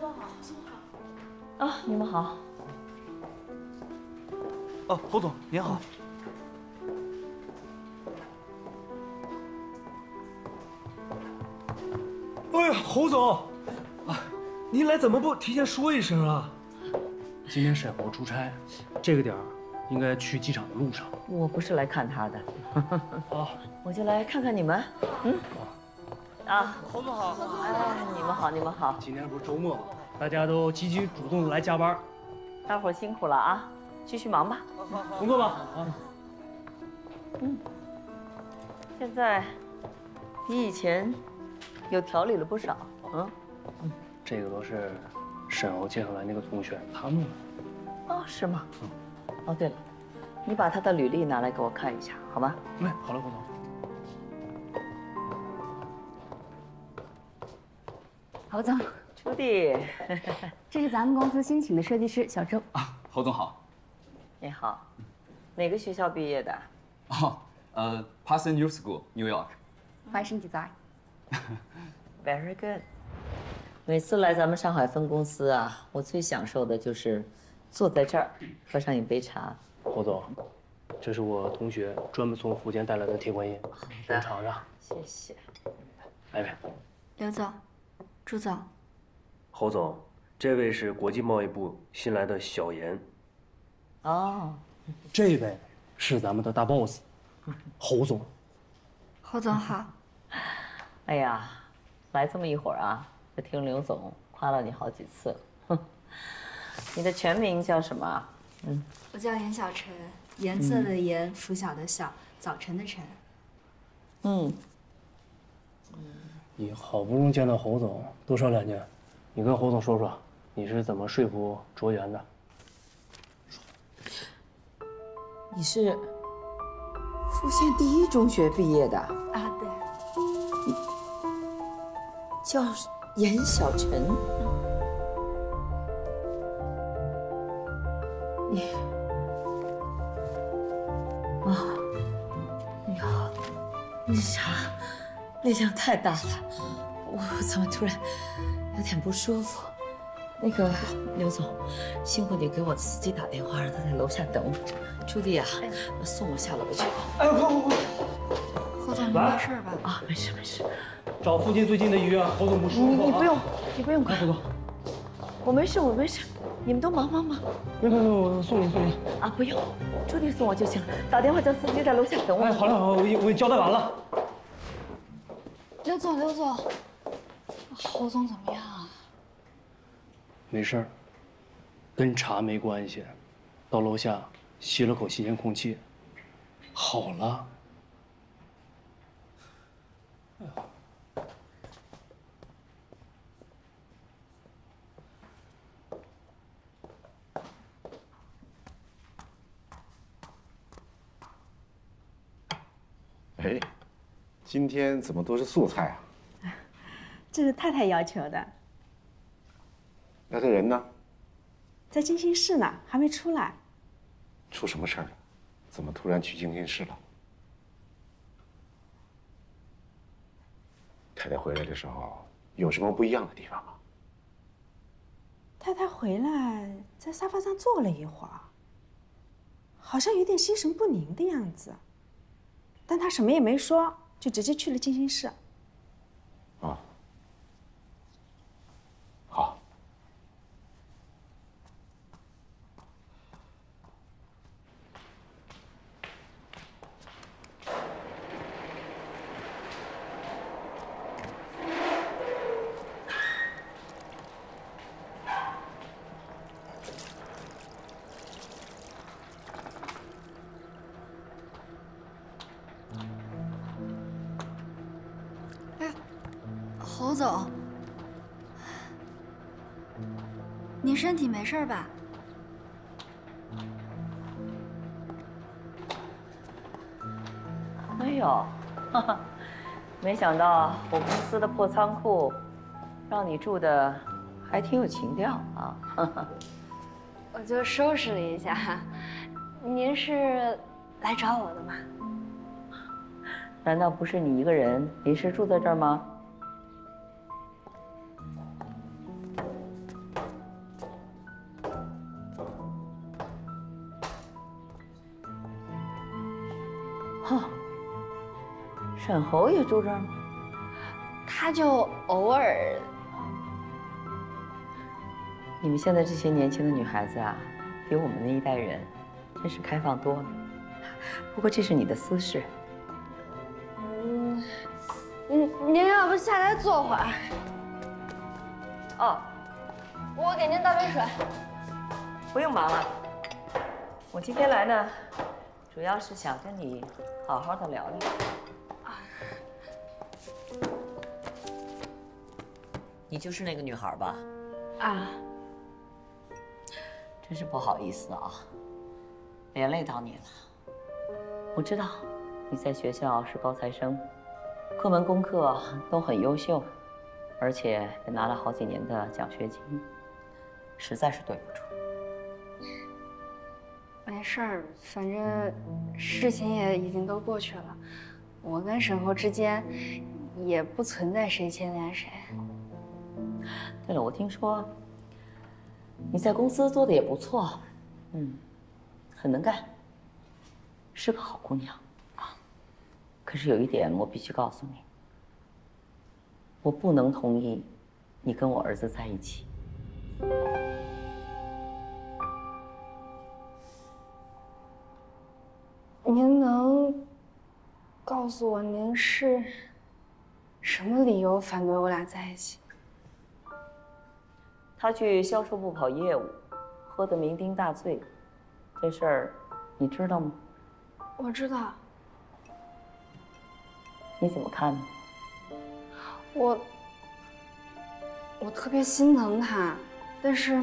问好，辛苦了。啊，你们好。哦，侯总您好。哎呀，侯总，啊，您来怎么不提前说一声啊？今天沈侯出差，这个点儿应该去机场的路上。我不是来看他的，哦，我就来看看你们。嗯。 啊，侯总好！哎，你们好，你们好！今天不是周末吗？大家都积极主动的来加班，大伙儿辛苦了啊！继续忙吧，工作吧啊！嗯，现在比以前有条理了不少啊。嗯，这个都是沈敖介绍来那个同学他弄的。哦，是吗？嗯。哦，对了，你把他的履历拿来给我看一下，好吗？哎，好了，侯总。 侯总，朱迪，这是咱们公司新请的设计师小周啊。侯总好，你好，哪个学校毕业的？哦，Pasadena School, New York. Fashion Design. Very good. 每次来咱们上海分公司啊，我最享受的就是坐在这儿喝上一杯茶。侯总，这是我同学专门从福建带来的铁观音，你尝尝。谢谢。来呗，刘总。 朱总，侯总，这位是国际贸易部新来的小严。哦，这位是咱们的大 boss， 侯总。侯总好。哎呀，来这么一会儿啊，就听刘总夸了你好几次了。你的全名叫什么？嗯，我叫严小晨，颜色的颜，拂晓的晓，早晨的晨。嗯。 你好不容易见到侯总，多说两句。你跟侯总说说，你是怎么说服卓源的？你是复县第一中学毕业的啊？对。你叫严小晨。你啊，你好，你啥？ 力量太大了，我怎么突然有点不舒服？那个刘总，辛苦你给我司机打电话，让他在楼下等我。朱迪啊，送我下楼去。哎，快！侯总，你没事吧？啊，没事没事。找附近最近的医院，侯总不舒服。你不用，你不用管。侯总，我没事，我没事。你们都忙。别，我送你。啊，不用，朱迪送我就行。打电话叫司机在楼下等我。哎，好了，我已经交代完了。 刘总，侯总怎么样啊？没事儿，跟茶没关系。到楼下吸了口新鲜空气，好了。哎。 今天怎么都是素菜啊？这是太太要求的。那这人呢？在静心室呢，还没出来。出什么事儿了？怎么突然去静心室了？太太回来的时候有什么不一样的地方吗？太太回来在沙发上坐了一会儿，好像有点心神不宁的样子，但她什么也没说。 就直接去了静心室。啊，好。身体没事吧？没有，哈哈，没想到我公司的破仓库，让你住的还挺有情调啊！哈哈，我就收拾了一下。您是来找我的吗？难道不是你一个人临时住在这儿吗？沈侯也住这儿吗？他就偶尔。你们现在这些年轻的女孩子啊，比我们那一代人真是开放多了。不过这是你的私事。您要不下来坐会儿？哦，我给您倒杯水。不用忙了，我今天来呢，主要是想跟你好好的聊聊。你就是那个女孩吧？啊，真是不好意思啊，连累到你了。我知道你在学校是高材生。 各门功课都很优秀，而且也拿了好几年的奖学金，实在是对不住。没事儿，反正事情也已经都过去了。我跟沈侯之间也不存在谁牵连谁。对了，我听说你在公司做的也不错，很能干，是个好姑娘。 可是有一点，我必须告诉你，我不能同意你跟我儿子在一起。您能告诉我您是什么理由反对我俩在一起？他去销售部跑业务，喝得酩酊大醉，这事儿你知道吗？我知道。 你怎么看呢？我特别心疼他，但是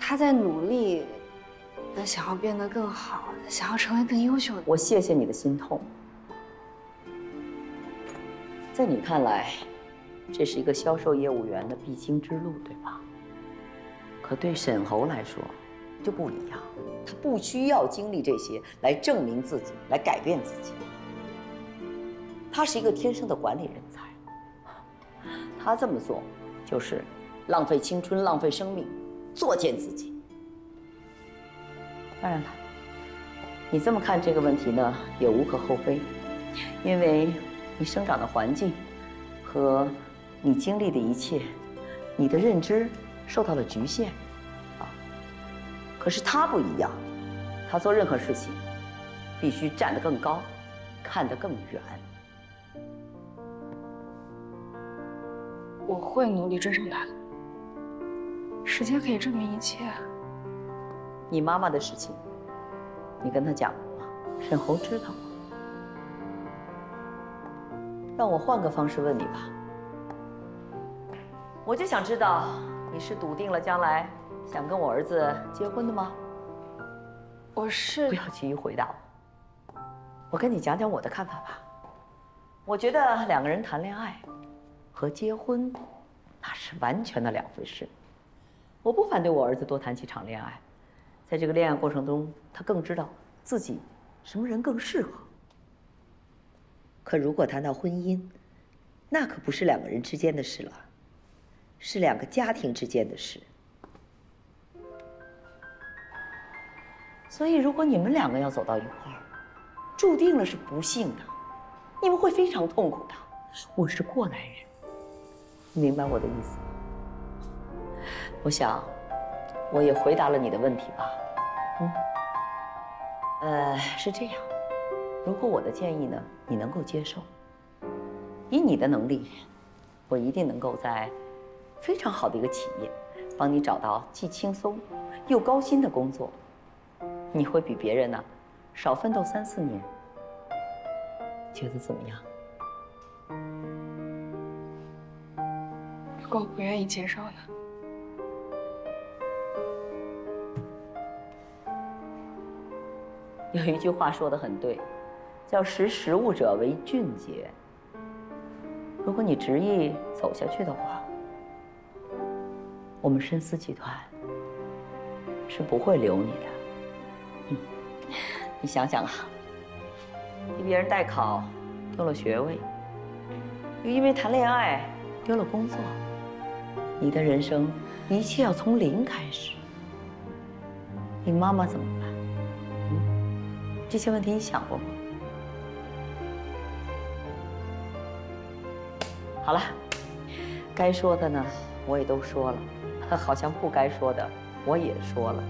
他在努力的想要变得更好，想要成为更优秀的。我谢谢你的心痛。在你看来，这是一个销售业务员的必经之路，对吧？可对沈侯来说就不一样，他不需要经历这些来证明自己，来改变自己。 他是一个天生的管理人才，他这么做就是浪费青春、浪费生命，作践自己。当然了，你这么看这个问题呢，也无可厚非，因为你生长的环境和你经历的一切，你的认知受到了局限，啊。可是他不一样，他做任何事情必须站得更高，看得更远。 我会努力追上他的，时间可以证明一切。你妈妈的事情，你跟他讲过吗？沈侯知道吗？让我换个方式问你吧，我就想知道你是笃定了将来想跟我儿子结婚的吗？我是。不要急于回答我，我跟你讲讲我的看法吧。我觉得两个人谈恋爱。 和结婚，那是完全的两回事。我不反对我儿子多谈几场恋爱，在这个恋爱过程中，他更知道自己什么人更适合。可如果谈到婚姻，那可不是两个人之间的事了，是两个家庭之间的事。所以，如果你们两个要走到一块儿，注定了是不幸的，你们会非常痛苦的。我是过来人。 你明白我的意思吗？我想，我也回答了你的问题吧。是这样，如果我的建议呢，你能够接受，以你的能力，我一定能够在非常好的一个企业，帮你找到既轻松又高薪的工作。你会比别人呢，少奋斗3、4年。觉得怎么样？ 我不愿意接受呢。有一句话说得很对，叫“识时务者为俊杰”。如果你执意走下去的话，我们深思集团是不会留你的。你想想啊，替别人代考丢了学位，又因为谈恋爱丢了工作。 你的人生，一切要从零开始。你妈妈怎么办？这些问题你想过吗？好了，该说的呢我也都说了，好像不该说的我也说了。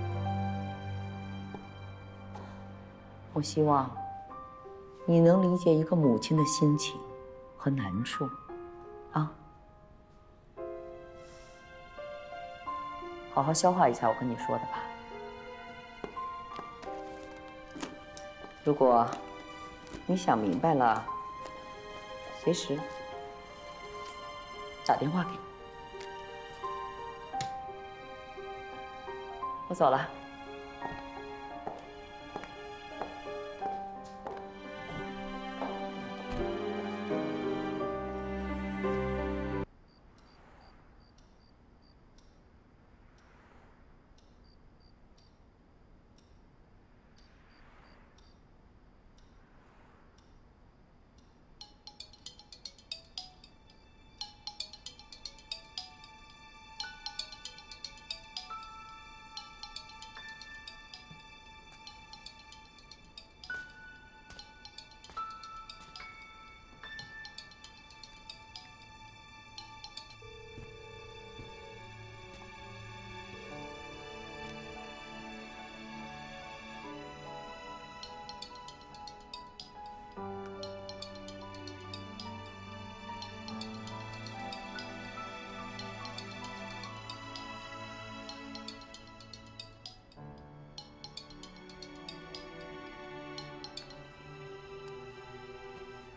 我希望你能理解一个母亲的心情和难处，啊，好好消化一下我跟你说的吧。 如果你想明白了，随时打电话给我。我走了。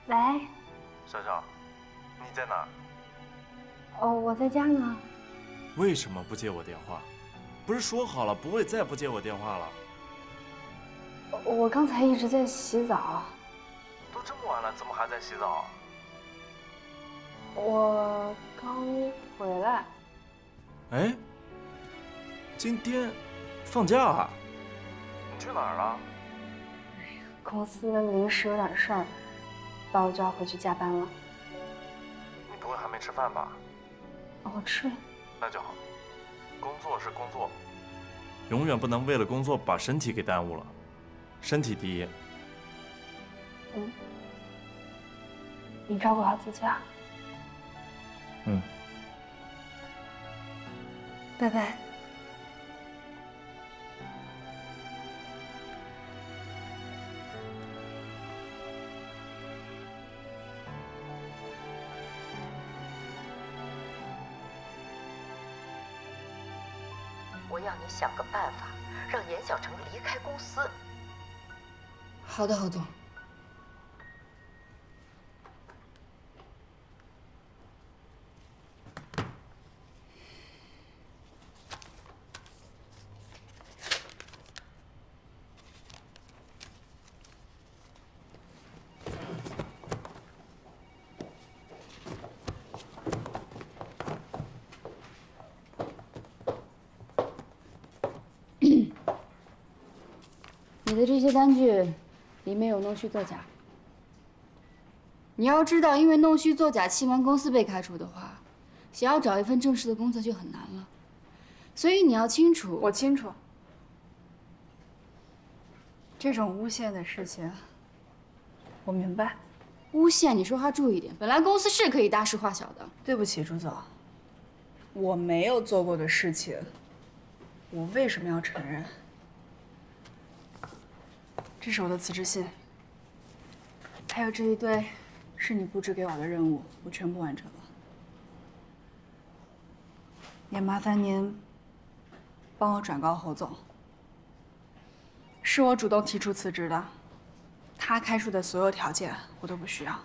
喂，小小，你在哪？哦，我在家呢。为什么不接我电话？不是说好了不会再不接我电话了？我刚才一直在洗澡。都这么晚了，怎么还在洗澡？我刚回来。哎，今天放假啊？你去哪儿了？公司临时有点事儿。 爸，我就要回去加班了。你不会还没吃饭吧？我吃了。那就好。工作是工作，永远不能为了工作把身体给耽误了。身体第一。嗯。你照顾好自己啊。嗯。拜拜。 我要你想个办法，让严小成离开公司。好的，郝总。你的这些单据里面有弄虚作假。你要知道，因为弄虚作假欺瞒公司被开除的话，想要找一份正式的工作就很难了。所以你要清楚，我清楚。这种诬陷的事情，我明白。诬陷，你说话注意点。本来公司是可以大事化小的。对不起，朱总，我没有做过的事情，我为什么要承认？ 这是我的辞职信，还有这一堆是你布置给我的任务，我全部完成了。也麻烦您帮我转告侯总，是我主动提出辞职的，他开出的所有条件我都不需要。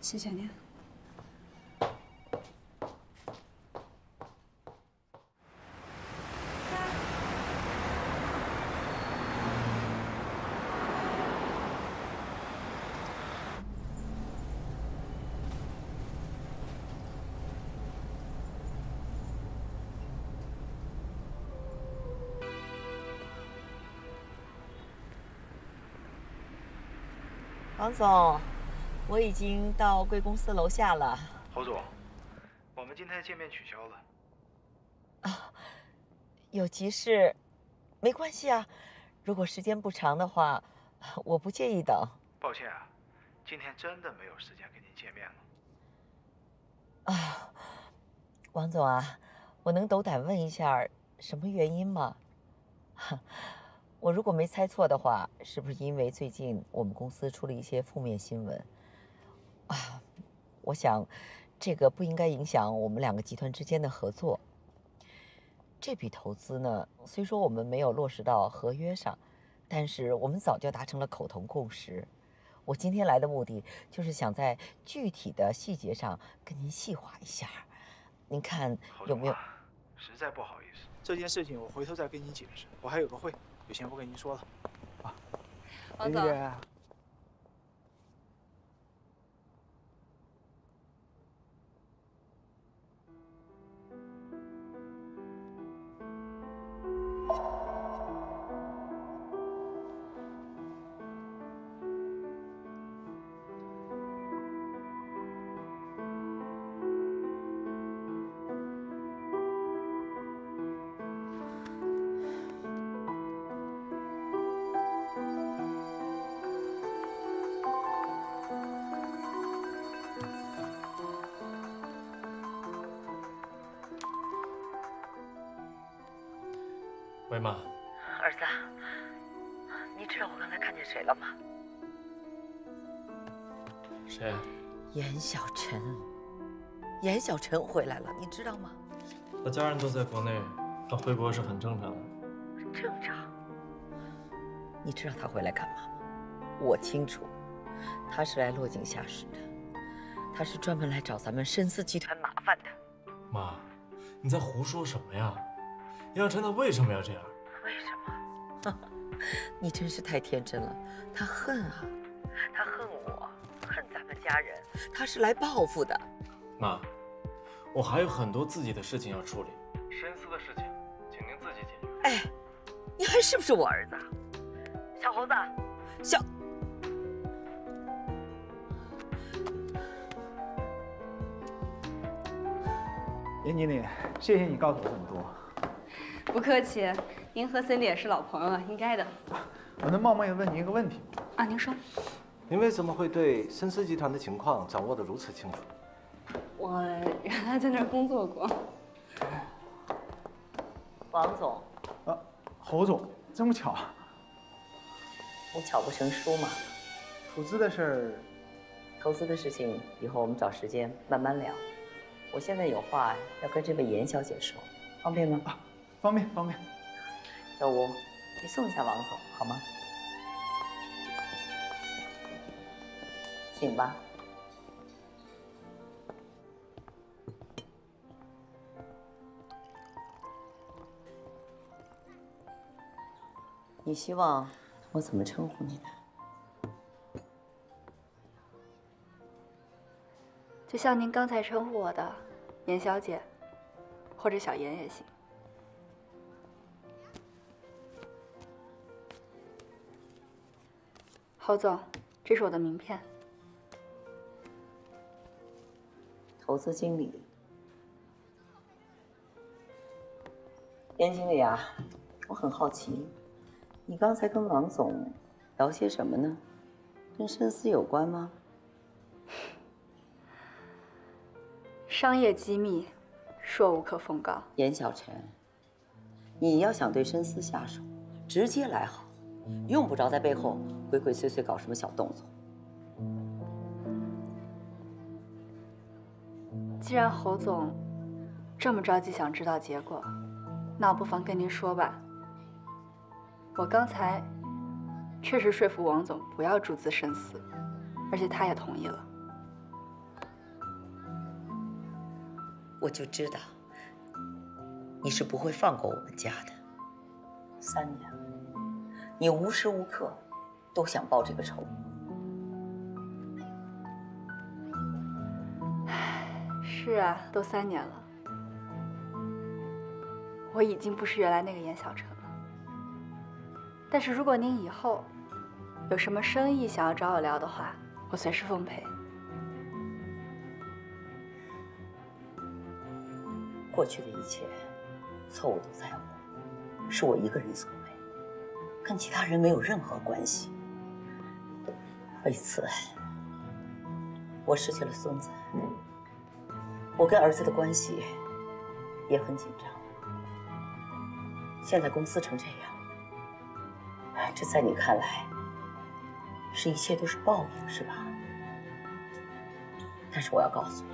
谢谢您。 王总，我已经到贵公司楼下了。侯总，我们今天见面取消了。啊，有急事，没关系啊。如果时间不长的话，我不介意的。抱歉啊，今天真的没有时间跟您见面了。啊，王总啊，我能斗胆问一下什么原因吗？我如果没猜错的话，是不是因为最近我们公司出了一些负面新闻？啊，我想这个不应该影响我们两个集团之间的合作。这笔投资呢，虽说我们没有落实到合约上，但是我们早就达成了口头共识。我今天来的目的就是想在具体的细节上跟您细化一下，您看有没有？实在不好意思，这件事情我回头再跟您解释，我还有个会。 有钱不跟您说了，啊，王总，喂，妈。儿子，你知道我刚才看见谁了吗？谁？严小晨。严小晨回来了，你知道吗？他家人都在国内，他回国是很正常的。正常？你知道他回来干嘛吗？我清楚，他是来落井下石的，他是专门来找咱们深思集团麻烦的。妈，你在胡说什么呀？ 杨晨他为什么要这样？为什么？你真是太天真了。他恨啊，他恨我，恨咱们家人，他是来报复的。妈，我还有很多自己的事情要处理，深思的事情，请您自己解决。哎，你还是不是我儿子？小猴子，小……严经理，谢谢你告诉我这么多。 不客气，您和Cindy也是老朋友了，应该的。我能冒昧问您一个问题吗？啊，您说。您为什么会对深思集团的情况掌握得如此清楚？我原来在那儿工作过。王总。啊，侯总，这么巧啊。无巧不成书嘛。投资的事儿。投资的事情，以后我们找时间慢慢聊。我现在有话要跟这位严小姐说，方便吗？啊。 方便方便，小吴，你送一下王总好吗？请吧。你希望我怎么称呼你呢？就像您刚才称呼我的，严小姐，或者小严也行。 侯总，这是我的名片。投资经理，严经理啊，我很好奇，你刚才跟王总聊些什么呢？跟深思有关吗？商业机密，硕无可奉告。严小晨，你要想对深思下手，直接来好，用不着在背后。 鬼鬼祟祟搞什么小动作？既然侯总这么着急想知道结果，那我不妨跟您说吧。我刚才确实说服王总不要注资深思，而且他也同意了。我就知道你是不会放过我们家的。3年，你无时无刻。 都想报这个仇。是啊，都3年了，我已经不是原来那个严小晨了。但是如果您以后有什么生意想要找我聊的话，我随时奉陪。过去的一切错误都在我，是我一个人所为，跟其他人没有任何关系。为此，我失去了孙子，我跟儿子的关系也很紧张。现在公司成这样，这在你看来是一切都是报应，是吧？但是我要告诉你，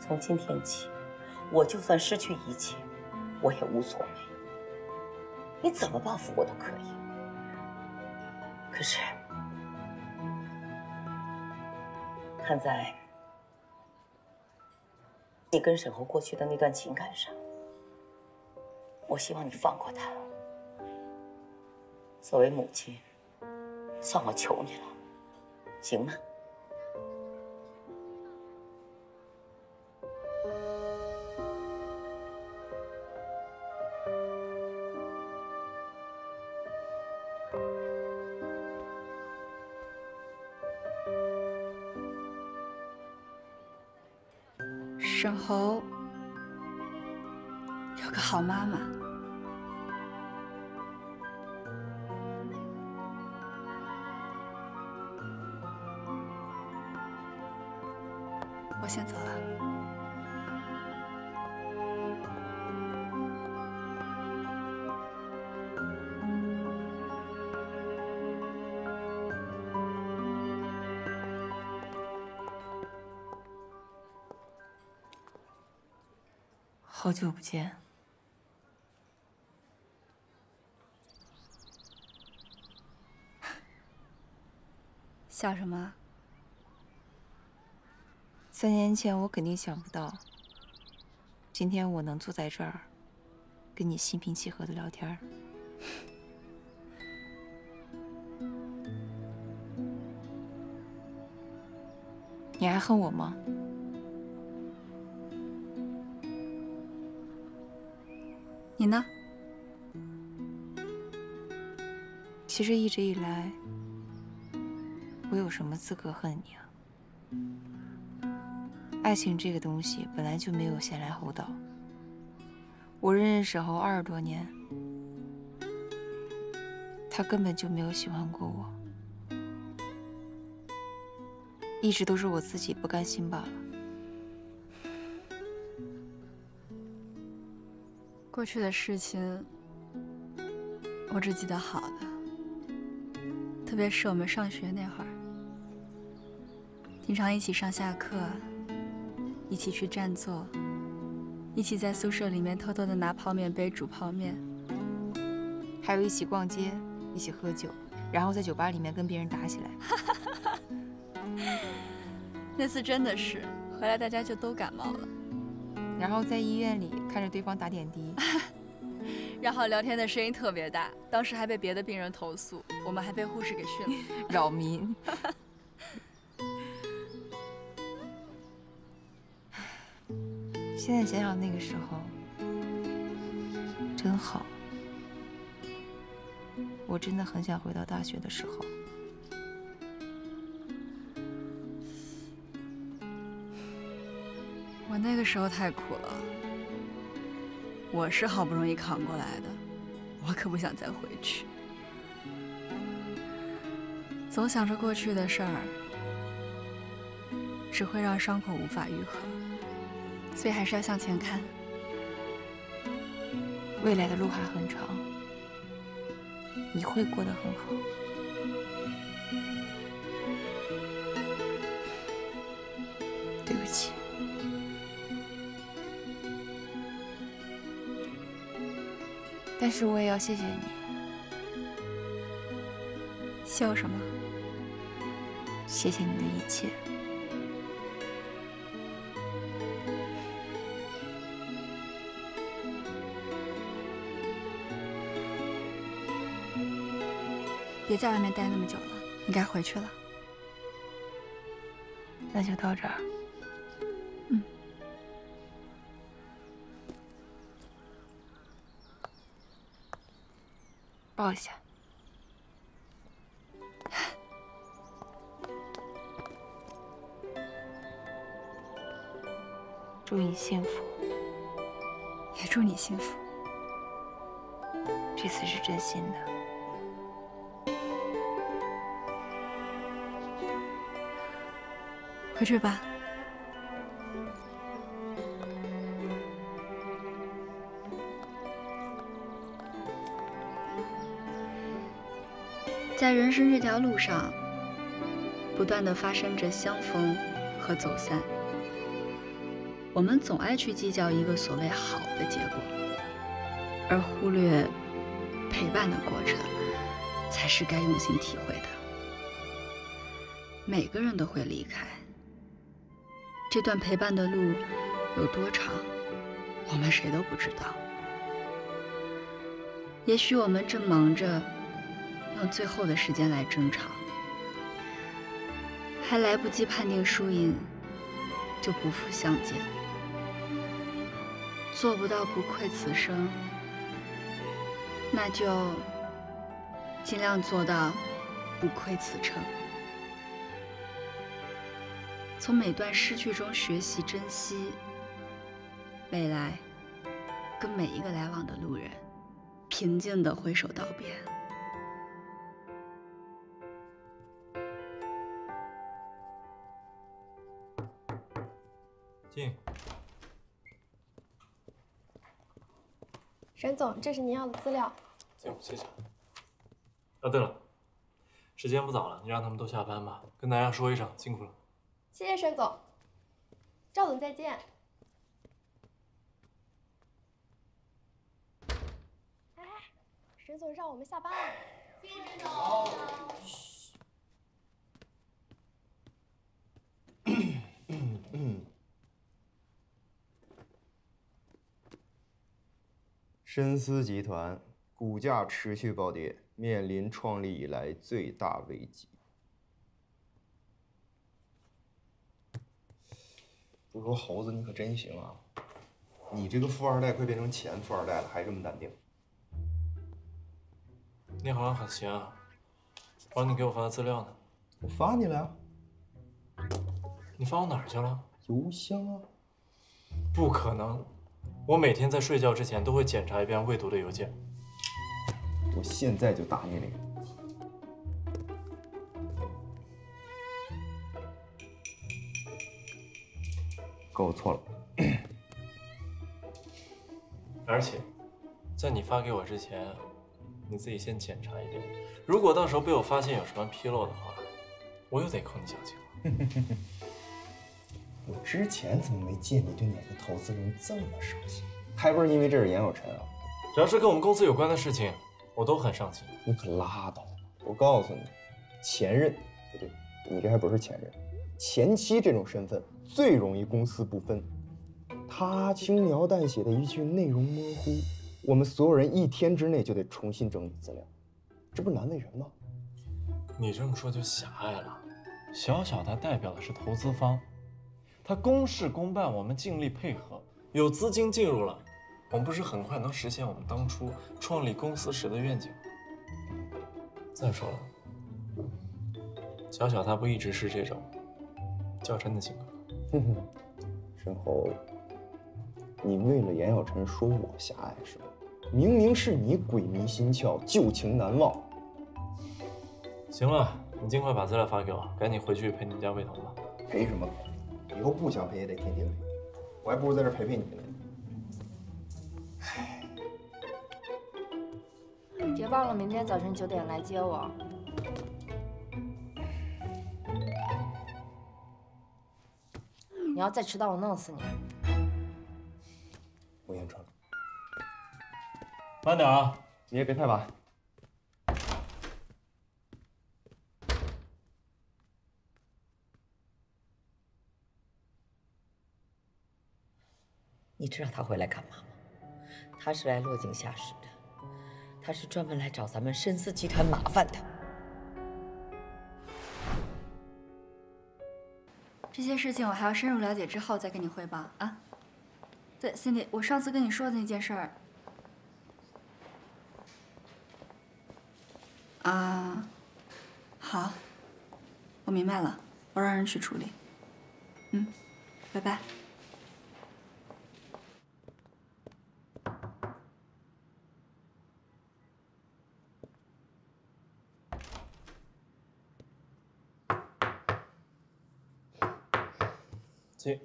从今天起，我就算失去一切，我也无所谓。你怎么报复我都可以。可是，看在你跟沈侯过去的那段情感上，我希望你放过他。作为母亲，算我求你了，行吗？ 沈侯有个好妈妈，我先走了。 好久不见，想什么？3年前我肯定想不到，今天我能坐在这儿，跟你心平气和的聊天。你还恨我吗？ 你呢？其实一直以来，我有什么资格恨你啊？爱情这个东西本来就没有先来后到。我认识沈侯20多年，他根本就没有喜欢过我，一直都是我自己不甘心罢了。 过去的事情，我只记得好的，特别是我们上学那会儿，经常一起上下课，一起去占座，一起在宿舍里面偷偷的拿泡面杯煮泡面，还有一起逛街，一起喝酒，然后在酒吧里面跟别人打起来。那次真的是回来大家就都感冒了。 然后在医院里看着对方打点滴，然后聊天的声音特别大，当时还被别的病人投诉，我们还被护士给训了，扰民。现在想想那个时候，真好。我真的很想回到大学的时候。 我那个时候太苦了，我是好不容易扛过来的，我可不想再回去。总想着过去的事儿，只会让伤口无法愈合，所以还是要向前看。未来的路还很长，你会过得很好。 但是我也要谢谢你。笑什么？谢谢你的一切。别在外面待那么久了，你该回去了。那就到这儿。 抱一下，祝你幸福，也祝你幸福。这次是真心的。快睡吧。在人生这条路上，不断的发生着相逢和走散。我们总爱去计较一个所谓好的结果，而忽略陪伴的过程才是该用心体会的。 每个人都会离开，这段陪伴的路有多长，我们谁都不知道。也许我们正忙着用最后的时间来争吵，还来不及判定输赢，就不复相见。做不到不愧此生，那就尽量做到不愧此程。 从每段失去中学习珍惜，未来跟每一个来往的路人，平静地挥手道别。进。沈总，这是您要的资料。行，谢谢。啊，对了，时间不早了，你让他们都下班吧，跟大家说一声，辛苦了。 谢谢沈总，赵总再见。哎，沈总让我们下班了。谢谢沈总。嘘。深思集团股价持续暴跌，面临创立以来最大危机。 不说猴子，你可真行啊！你这个富二代快变成前富二代了，还这么淡定。你好像很闲啊，把你给我发的资料呢？我发你了呀。你发我哪儿去了？邮箱啊。不可能，我每天在睡觉之前都会检查一遍未读的邮件。我现在就打你脸。 我错了，而且，在你发给我之前，你自己先检查一遍。如果到时候被我发现有什么纰漏的话，我又得扣你奖金了。我之前怎么没见你对哪个投资人这么上心？还不是因为这是严小晨啊！只要是跟我们公司有关的事情，我都很上心。你可拉倒吧！我告诉你，前任不对，你这还不是前任。 前妻这种身份最容易公私不分，他轻描淡写的一句内容模糊，我们所有人一天之内就得重新整理资料，这不是难为人吗？你这么说就狭隘了。小小他代表的是投资方，他公事公办，我们尽力配合。有资金进入了，我们不是很快能实现我们当初创立公司时的愿景？再说了，小小他不一直是这种。 小晨的性格，哼哼，沈侯，你为了严小晨说我狭隘是吧？明明是你鬼迷心窍，旧情难忘。行了，你尽快把资料发给我，赶紧回去陪你们家魏彤吧。陪什么陪？以后不想陪也得天天陪，我还不如在这陪陪你呢。唉，别忘了明天早晨9点来接我。 你要再迟到，我弄死你！我先穿了，慢点啊，你也别太晚。你知道他回来干嘛吗？他是来落井下石的，他是专门来找咱们深思集团麻烦的。 这些事情我还要深入了解之后再跟你汇报啊。对 ，Cindy， 我上次跟你说的那件事儿啊，好，我明白了，我让人去处理。嗯，拜拜。请。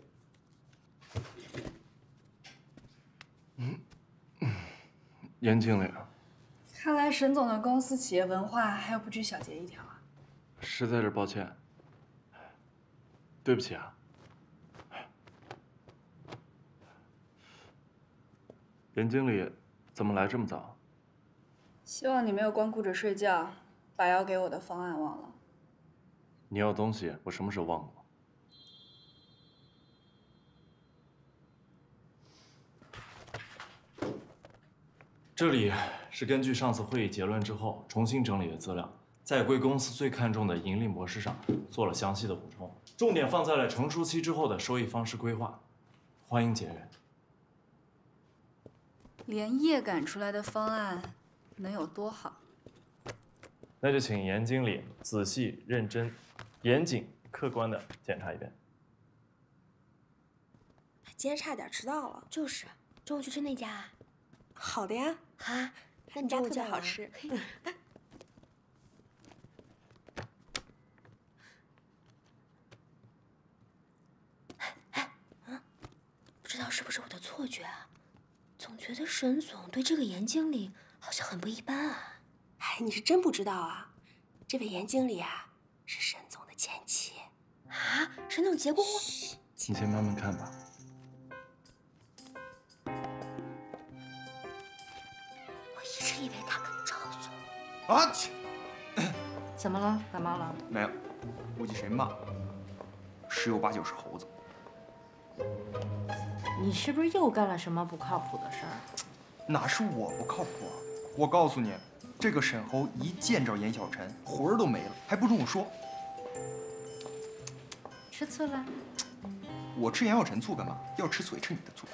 嗯，严经理。看来沈总的公司企业文化还有不拘小节一条啊。实在是抱歉，对不起啊。严经理怎么来这么早？希望你没有光顾着睡觉，把要给我的方案忘了。 你要东西，我什么时候忘过？这里是根据上次会议结论之后重新整理的资料，在贵公司最看重的盈利模式上做了详细的补充，重点放在了成熟期之后的收益方式规划。欢迎节约。连夜赶出来的方案能有多好？ 那就请严经理仔细、认真、严谨、客观的检查一遍。今天差点迟到了，就是。中午去吃那家啊？好的呀。啊，那你家特别好吃。哎，不知道是不是我的错觉啊，总觉得沈总对这个严经理好像很不一般啊。 哎，你是真不知道啊！这位严经理啊，是沈总的前妻啊。沈总结过婚？你先慢慢看吧。我一直以为他跟赵总……啊去！怎么了？感冒了？没有，估计谁骂我，十有八九是猴子。你是不是又干了什么不靠谱的事儿？哪是我不靠谱啊！我告诉你。 这个沈侯一见着严小晨，魂儿都没了，还不准我说。吃醋了？我吃严小晨醋干嘛？要吃醋也吃你的醋。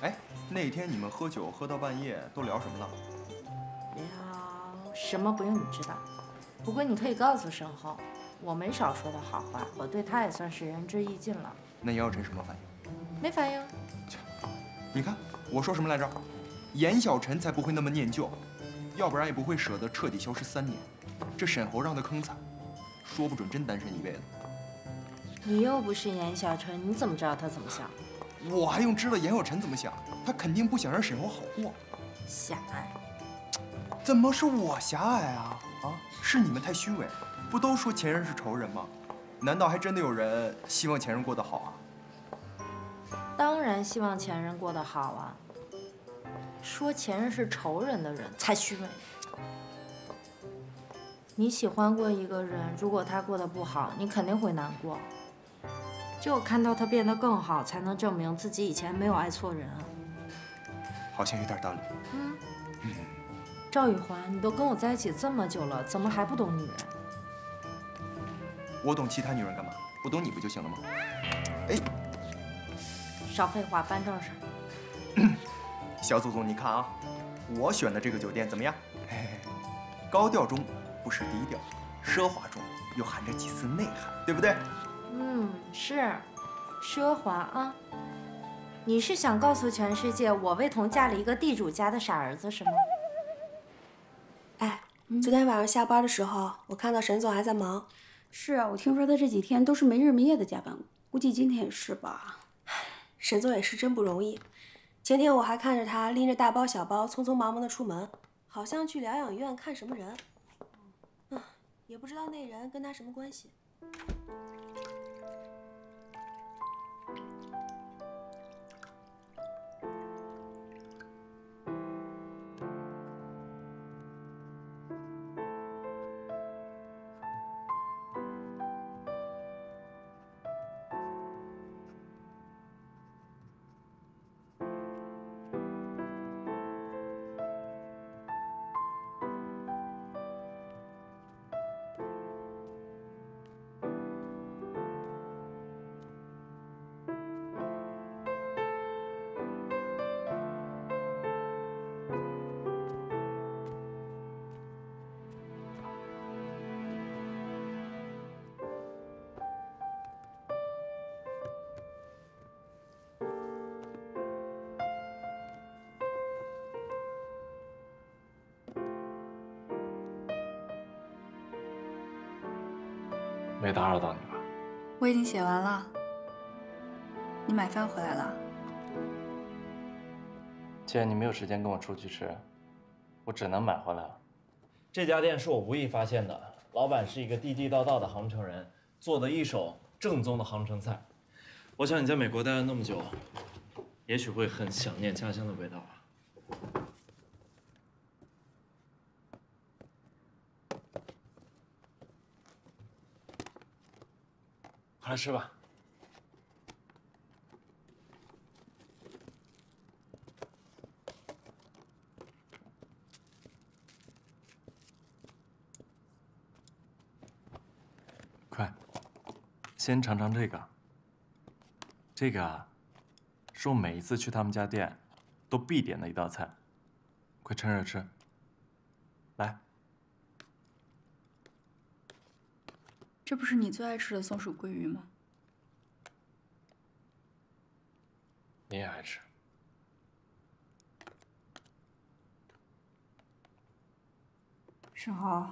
哎，那天你们喝酒喝到半夜，都聊什么了？聊什么不用你知道。不过你可以告诉沈侯，我没少说他好话，我对他也算是仁至义尽了。那严小晨什么反应？没反应。你看我说什么来着？严小晨才不会那么念旧。 要不然也不会舍得彻底消失3年，这沈侯让他坑惨，说不准真单身一辈子。你又不是严小晨，你怎么知道他怎么想？我还用知道严小晨怎么想？他肯定不想让沈侯好过。狭隘？怎么是我狭隘啊？啊，是你们太虚伪。不都说前任是仇人吗？难道还真的有人希望前任过得好啊？当然希望前任过得好啊。 说前任是仇人的人才虚伪。你喜欢过一个人，如果他过得不好，你肯定会难过。只有看到他变得更好，才能证明自己以前没有爱错人啊。好像有点道理。嗯。赵雨华，你都跟我在一起这么久了，怎么还不懂女人？我懂其他女人干嘛？我懂你不就行了吗？哎，少废话，办正事。 小祖宗，你看啊，我选的这个酒店怎么样？高调中不失低调，奢华中又含着几丝内涵，对不对？嗯，是，奢华啊。你是想告诉全世界，我为同嫁了一个地主家的傻儿子是吗？哎，昨天晚上下班的时候，我看到沈总还在忙。是啊，我听说他这几天都是没日没夜的加班，估计今天也是吧。沈总也是真不容易。 前天我还看着他拎着大包小包，匆匆忙忙的出门，好像去疗养院看什么人，也不知道那人跟他什么关系。没打扰到你吧？我已经写完了，你买饭回来了？既然你没有时间跟我出去吃，我只能买回来了。这家店是我无意发现的，老板是一个地地道道的杭城人，做的一手正宗的杭城菜。我想你在美国待了那么久，也许会很想念家乡的味道吧。 快来吃吧！快，先尝尝这个。这个啊，是我每一次去他们家店都必点的一道菜，快趁热吃。来，这不是你最爱吃的松鼠桂鱼吗？ 你也爱吃。世侯，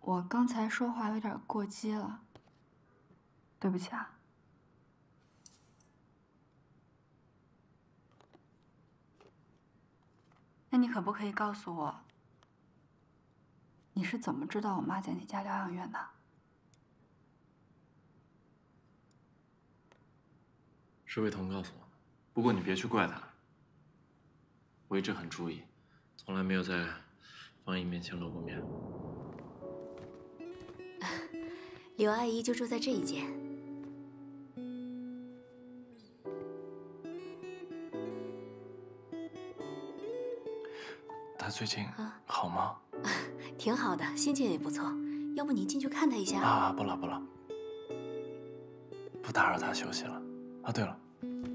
我刚才说话有点过激了，对不起啊。那你可不可以告诉我，你是怎么知道我妈在你家疗养院的？ 是魏彤告诉我的，不过你别去怪他，我一直很注意，从来没有在方姨面前露过面。刘阿姨就住在这一间。她最近好吗？挺好的，心情也不错。要不您进去看她一下？啊，不了不了，不打扰她休息了。啊，对了。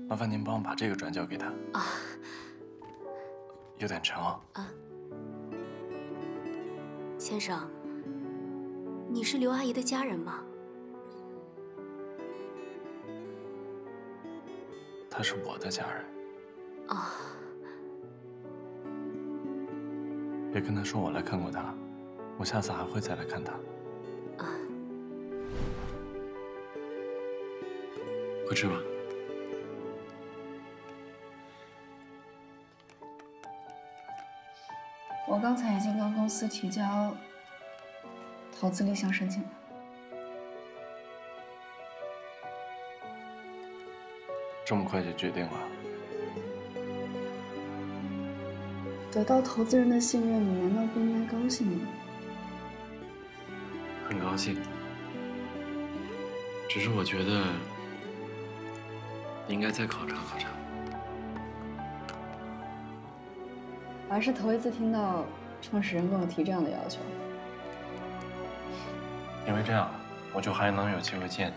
麻烦您帮我把这个转交给他。啊，有点沉哦。啊，先生，你是刘阿姨的家人吗？她是我的家人。啊，别跟她说我来看过她，我下次还会再来看她。啊，快吃吧。 我刚才已经跟公司提交投资立项申请了。这么快就决定了？得到投资人的信任，你难道不应该高兴吗？很高兴，只是我觉得应该再考察考察。 我还是头一次听到创始人跟我提这样的要求。因为这样，我就还能有机会见你。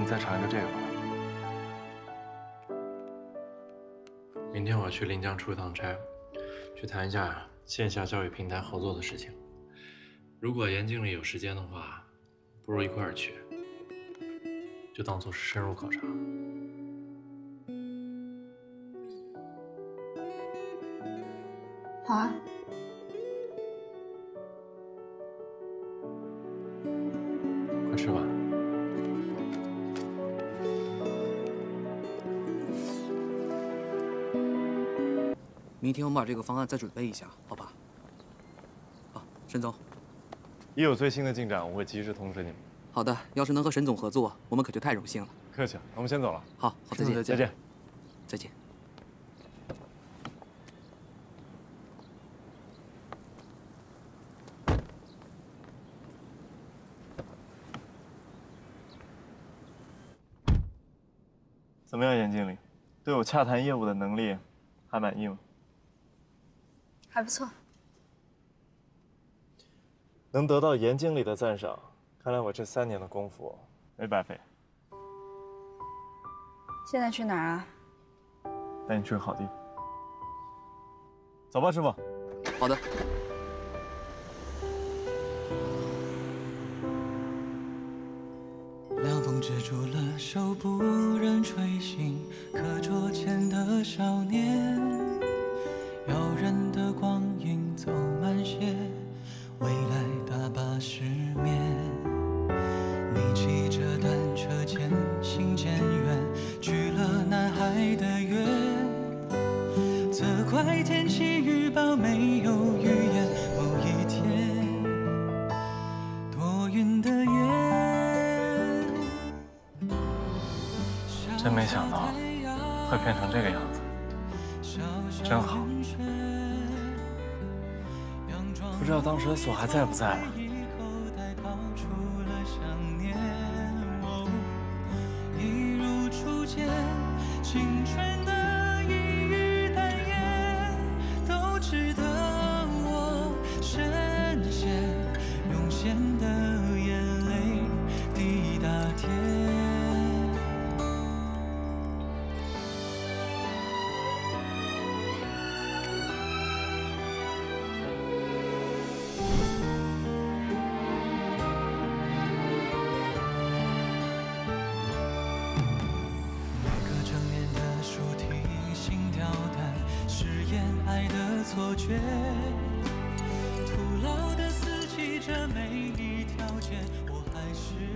你再尝一个这个吧。明天我要去临江出一趟差，去谈一下线下教育平台合作的事情。 如果严经理有时间的话，不如一块儿去，就当做是深入考察。好啊。快吃吧。明天我们把这个方案再准备一下，好吧？好，沈总。 一有最新的进展，我会及时通知你们。好的，要是能和沈总合作，我们可就太荣幸了。客气，那我们先走了。好，好，再见，再见，再见。怎么样，严经理，对我洽谈业务的能力还满意吗？还不错。 能得到严经理的赞赏，看来我这3年的功夫没白费。现在去哪儿啊？带你去个好地方。走吧，师傅。好的。凉风止住了手不忍吹醒课桌前的少年，遥远的光影走慢些，未来大把失眠。你骑着单车渐行渐远，去了南海的月，责怪天气预报没有预言，某一天多云的夜。 真没想到会变成这个样子，真好。不知道当时的锁还在不在了。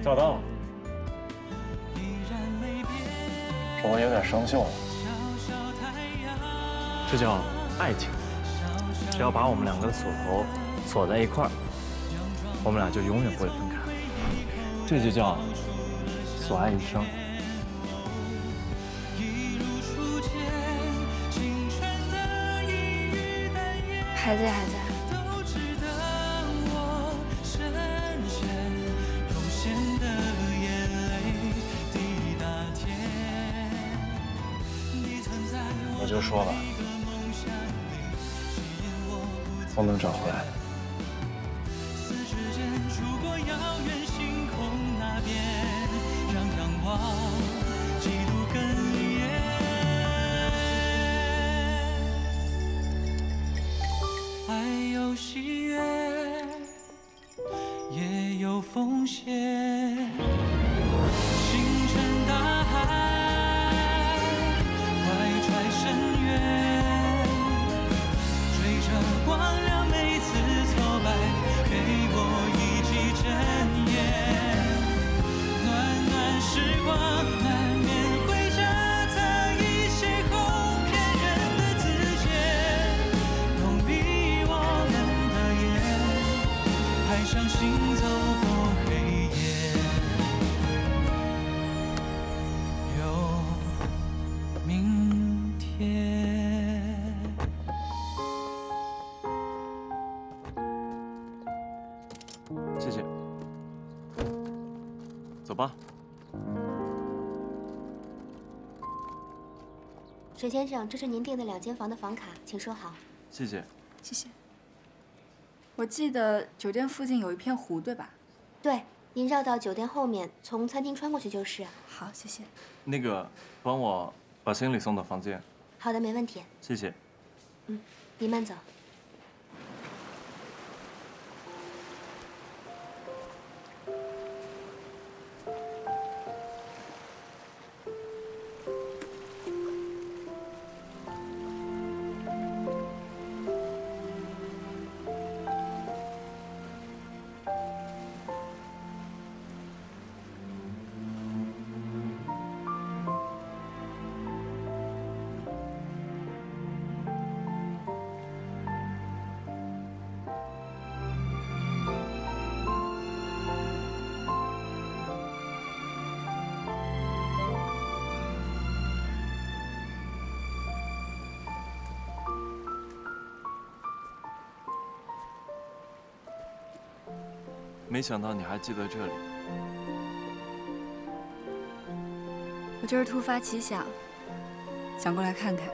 找到了，我有点生锈了。这叫爱情，只要把我们两个的锁头锁在一块儿，我们俩就永远不会分开。这就叫所爱一生。 还在，还在。我就说吧，我能找回来的。 沈先生，这是您订的2间房的房卡，请收好。谢谢，谢谢。我记得酒店附近有一片湖，对吧？对，您绕到酒店后面，从餐厅穿过去就是。好，谢谢。那个，帮我把行李送到房间。好的，没问题。谢谢。嗯，你慢走。没想到你还记得这里。我就是突发奇想，想过来看看。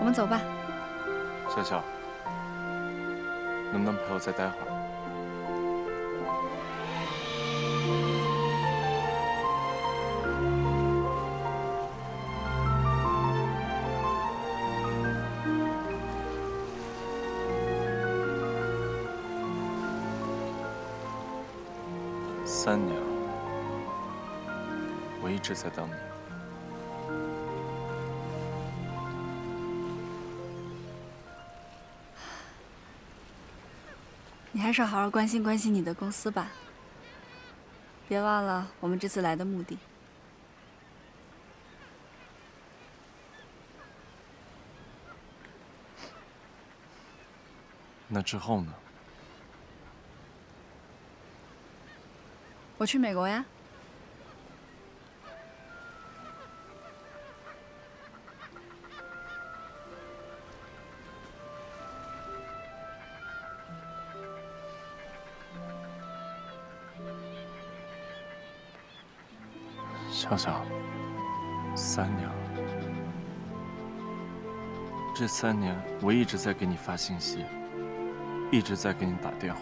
我们走吧。小小，能不能陪我再待会儿？ 3年了，我一直在等你。你还是好好关心关心你的公司吧。别忘了我们这次来的目的。 那之后呢？我去美国呀。笑笑，3年了，这3年我一直在给你发信息。 一直在给你打电话，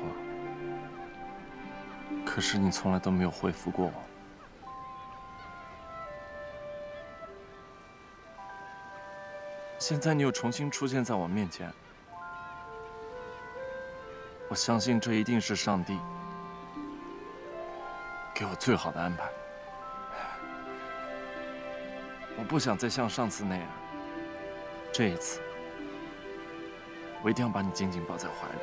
可是你从来都没有回复过我。现在你又重新出现在我面前，我相信这一定是上帝给我最好的安排。我不想再像上次那样，这一次我一定要把你紧紧抱在怀里。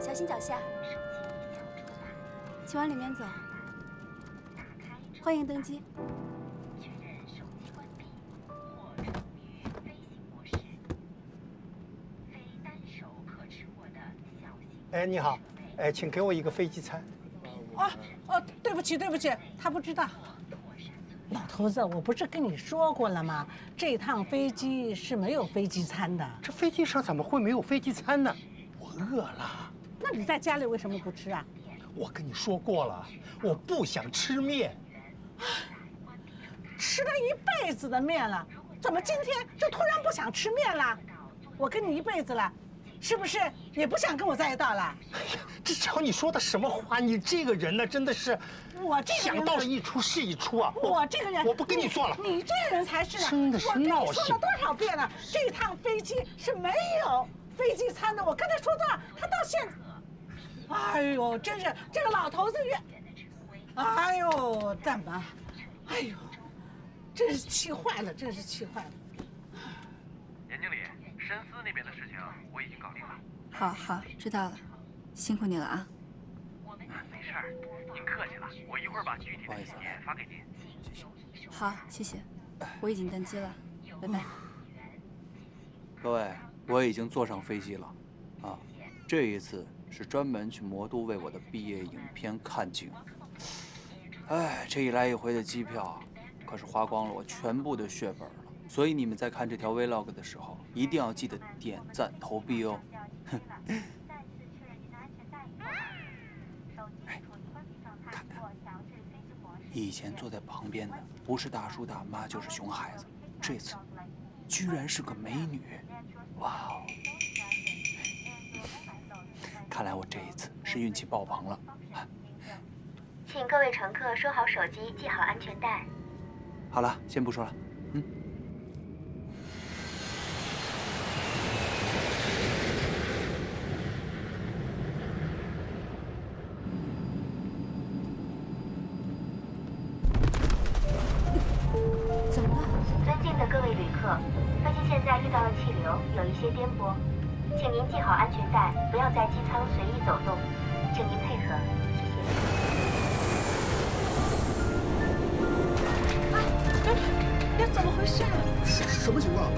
小心脚下，请往里面走。欢迎登机。哎，你好，哎，请给我一个飞机餐。啊哦，对不起，对不起，他不知道。老头子，我不是跟你说过了吗？这趟飞机是没有飞机餐的。这飞机上怎么会没有飞机餐呢？我饿了。 那你在家里为什么不吃啊？我跟你说过了，我不想吃面。吃了一辈子的面了，怎么今天就突然不想吃面了？我跟你一辈子了，是不是也不想跟我在一道了？哎呀，这瞧你说的什么话！你这个人呢，真的是……我这个人想到一出是一出啊！我这个人，我不跟你做了。你这个人才是呢！真的是闹心！我跟你说了多少遍了，这趟飞机是没有飞机餐的。我跟他说多少，他到现在。 哎呦，真是这个老头子越……哎呦，怎么？哎呦，真是气坏了，真是气坏了。严经理，深思那边的事情我已经搞定了。好好，知道了，辛苦你了啊。没事儿，您客气了，我一会儿把具体的信息发给您。好，谢谢，我已经登机了，拜拜。各位，我已经坐上飞机了，啊，这一次。 是专门去魔都为我的毕业影片看景。哎，这一来一回的机票，可是花光了我全部的血本了。所以你们在看这条 vlog 的时候，一定要记得点赞投币哦。哎，看看，以前坐在旁边的不是大叔大妈就是熊孩子，这次居然是个美女，哇哦！ 看来我这一次是运气爆棚了。请各位乘客收好手机，系好安全带。好了，先不说了。嗯。客，发现现在遇到了气流，有一些颠簸，请您系好安全带，不要在机舱随意走动，请您配合，谢谢。哎，怎么回事啊？什么情况？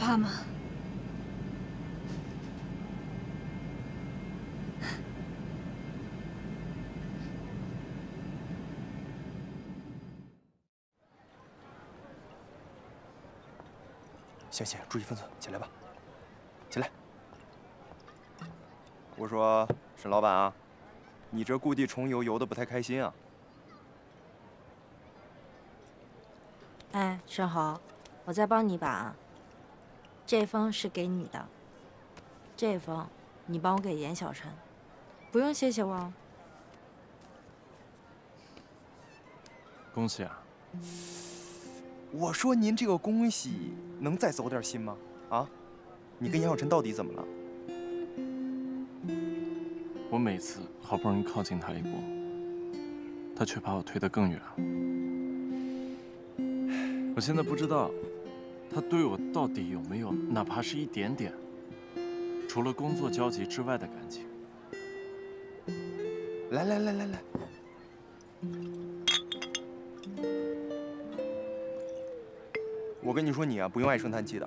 怕吗？谢谢，注意分寸，起来吧，起来。我说沈老板啊，你这故地重游游的不太开心啊。哎，沈豪，我再帮你一把啊。 这封是给你的，这封你帮我给严小晨，不用谢谢我哦。恭喜啊！我说您这个恭喜能再走点心吗？啊，你跟严小晨到底怎么了？我每次好不容易靠近他一步，他却把我推得更远。我现在不知道。 他对我到底有没有哪怕是一点点，除了工作交集之外的感情？来，我跟你说，你啊不用唉声叹气的，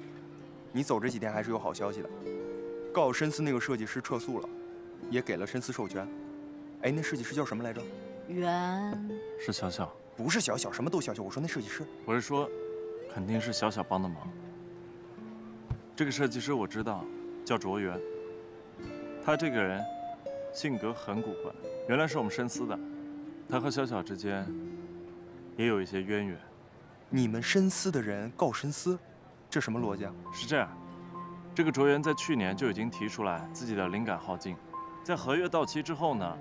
你走这几天还是有好消息的。告深思那个设计师撤诉了，也给了深思授权。哎，那设计师叫什么来着？袁。是小小？不是小小，什么都小小。我说那设计师，我是说。 肯定是小小帮的忙。这个设计师我知道，叫卓源。他这个人性格很古怪，原来是我们深思的。他和小小之间也有一些渊源。你们深思的人告深思，这什么逻辑啊？是这样，这个卓源在去年就已经提出来自己的灵感耗尽，在合约到期之后呢，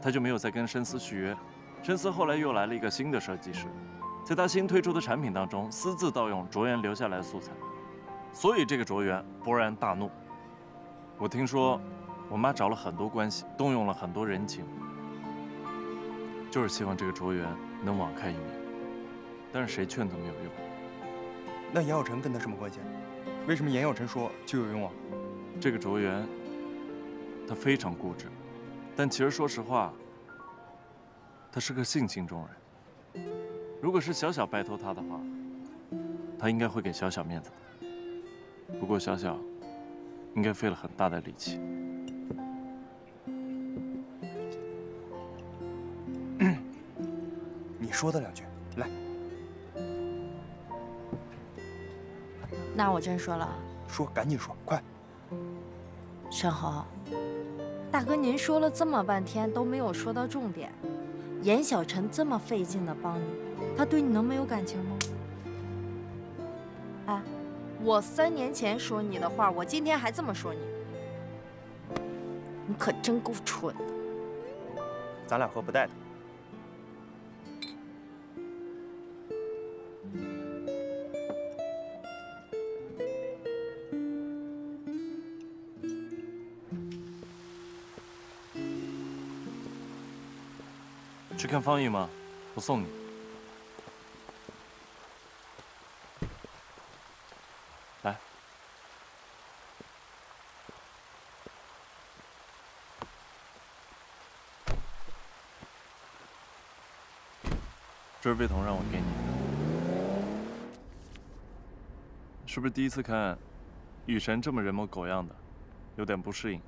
他就没有再跟深思续约。深思后来又来了一个新的设计师，在他新推出的产品当中私自盗用卓源留下来的素材，所以这个卓源勃然大怒。我听说，我妈找了很多关系，动用了很多人情，就是希望这个卓源能网开一面，但是谁劝都没有用。那严晓晨跟他什么关系？为什么严晓晨说就有用啊？这个卓源，他非常固执，但其实说实话，他是个性中人。如果是小小拜托他的话，他应该会给小小面子的。不过小小应该费了很大的力气。你说他两句，来。那我真说了。说，赶紧说，快。 沈恒，大哥，您说了这么半天都没有说到重点。严晓晨这么费劲的帮你，他对你能没有感情吗？哎，我3年前说你的话，我今天还这么说你，你可真够蠢的。咱俩合不带的。去看方毅吗？我送你。来，这是魏彤让我给你的。是不是第一次看雨神这么人模狗样的，有点不适应？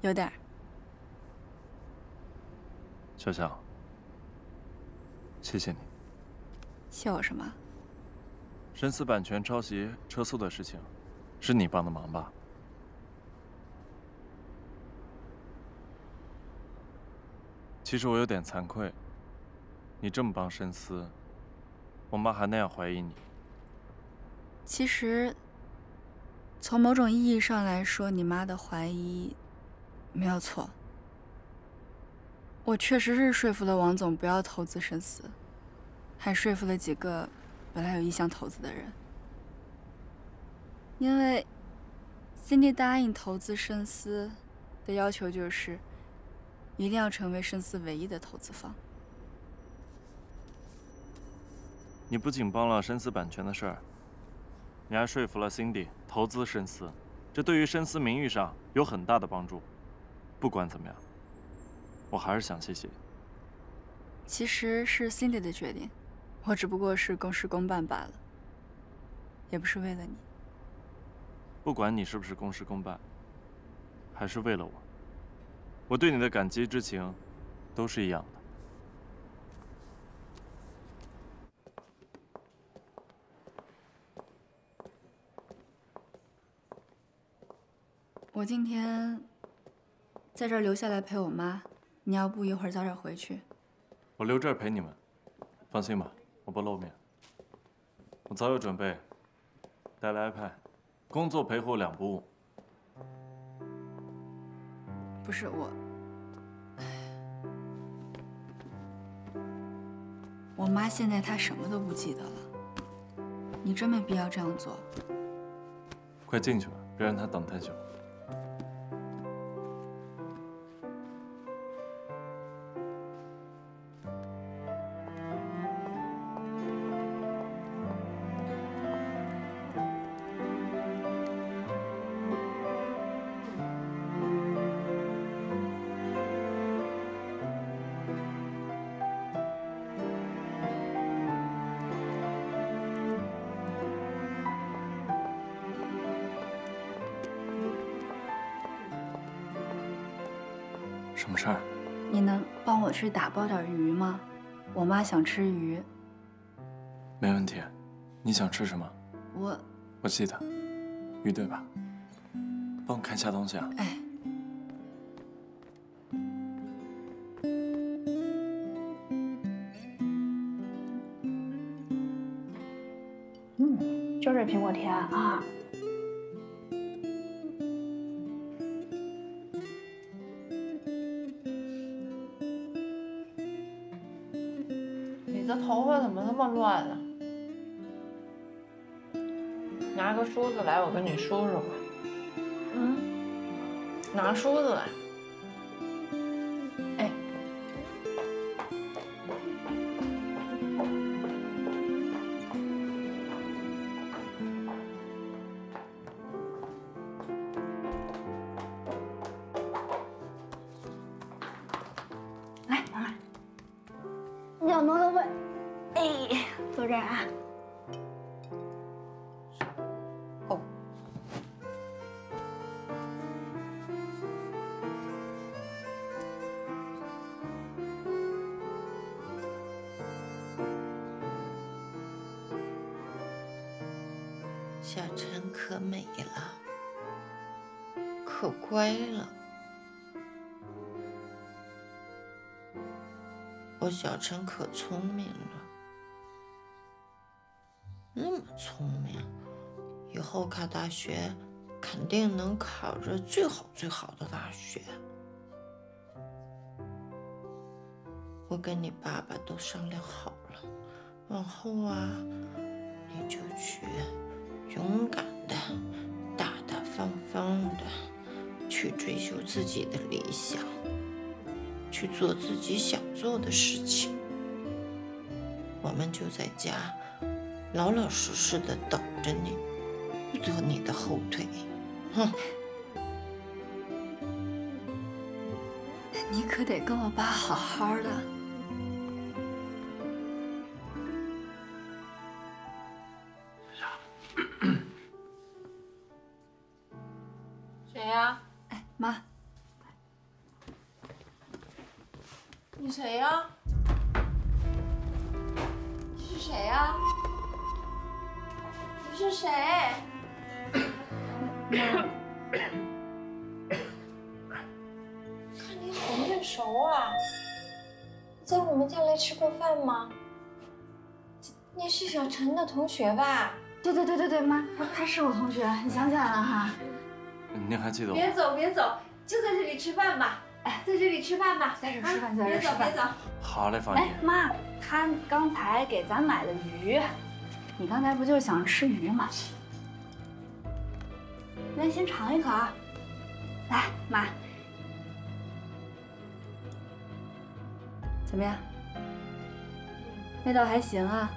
有点。 小小，谢谢你。谢我什么？深思版权抄袭车速的事情，是你帮的忙吧？其实我有点惭愧，你这么帮深思，我妈还那样怀疑你。其实，从某种意义上来说，你妈的怀疑没有错。 我确实是说服了王总不要投资深思，还说服了几个本来有意向投资的人。因为 Cindy 答应投资深思的要求就是，一定要成为深思唯一的投资方。你不仅帮了深思版权的事儿，你还说服了 Cindy 投资深思，这对于深思名誉上有很大的帮助。不管怎么样。 我还是想谢谢。其实是 Cindy 的决定，我只不过是公事公办罢了，也不是为了你。不管你是不是公事公办，还是为了我，我对你的感激之情都是一样的。我今天在这儿留下来陪我妈。 你要不一会儿早点回去，我留这儿陪你们，放心吧，我不露面。我早有准备，带了 iPad， 工作陪护两不误。不是我，我妈现在她什么都不记得了，你真没必要这样做。快进去吧，别让她等太久。 什么事儿？你能帮我去打包点鱼吗？我妈想吃鱼。没问题，你想吃什么？我记得，鱼对吧？帮我看一下东西啊。哎。嗯，就是苹果甜啊。的头发怎么那么乱啊？拿个梳子来，我跟你梳梳吧。嗯，拿梳子来。哎，来，妈妈，你要挪个位，哎，坐这儿啊。 小陈可美了，可乖了。我小陈可聪明了，那么聪明，以后考大学肯定能考着最好最好的大学。我跟你爸爸都商量好了，往后啊，你就去。 勇敢的、大大方方的去追求自己的理想，去做自己想做的事情。我们就在家老老实实的等着你，不拖你的后腿。哼！你可得跟我爸好好的。 陈的同学吧？对对对对对，妈，他是我同学，你想起来了哈？您还记得我？别走别走，就在这里吃饭吧。哎，在这里吃饭吧，在这吃饭，在这吃饭。别走别走。好嘞，芳姨。哎，妈，他刚才给咱买的鱼，你刚才不就是想吃鱼吗？来，先尝一口啊。来，妈，怎么样？味道还行啊。